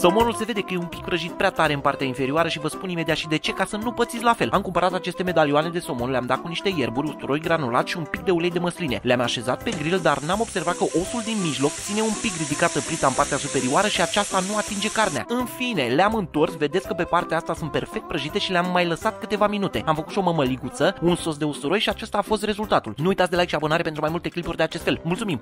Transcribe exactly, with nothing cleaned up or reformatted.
Somonul se vede că e un pic prăjit prea tare în partea inferioară și vă spun imediat și de ce, ca să nu pățiți la fel. Am cumpărat aceste medalioane de somon, le-am dat cu niște ierburi, usturoi granulat și un pic de ulei de măsline. Le-am așezat pe grill, dar n-am observat că osul din mijloc ține un pic ridicată plita în partea superioară și aceasta nu atinge carnea. În fine, le-am întors, vedeți că pe partea asta sunt perfect prăjite și le-am mai lăsat câteva minute. Am făcut și o mămăliguță, un sos de usturoi și acesta a fost rezultatul. Nu uitați de like și abonare pentru mai multe clipuri de acest fel. Mulțumim!